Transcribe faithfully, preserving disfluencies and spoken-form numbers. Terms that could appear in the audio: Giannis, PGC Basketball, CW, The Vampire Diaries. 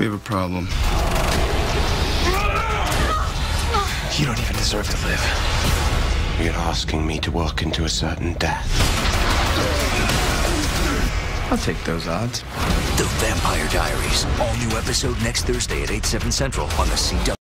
We have a problem. You don't even deserve to live. You're asking me to walk into a certain death. I'll take those odds. The Vampire Diaries. All new episode next Thursday at eight, seven central on the C W.